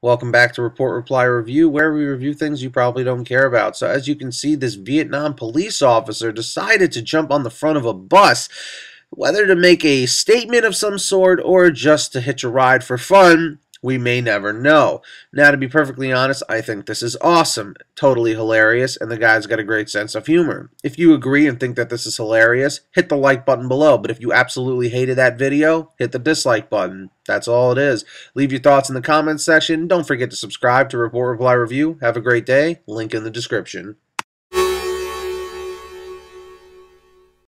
Welcome back to Report, Reply, Review, where we review things you probably don't care about. So as you can see, this Vietnam police officer decided to jump on the front of a bus, whether to make a statement of some sort or just to hitch a ride for fun. We may never know. Now, to be perfectly honest, I think this is awesome, totally hilarious, and the guy's got a great sense of humor. If you agree and think that this is hilarious, hit the like button below, but if you absolutely hated that video, hit the dislike button. That's all it is. Leave your thoughts in the comments section. Don't forget to subscribe to Report, Reply, Review. Have a great day. Link in the description.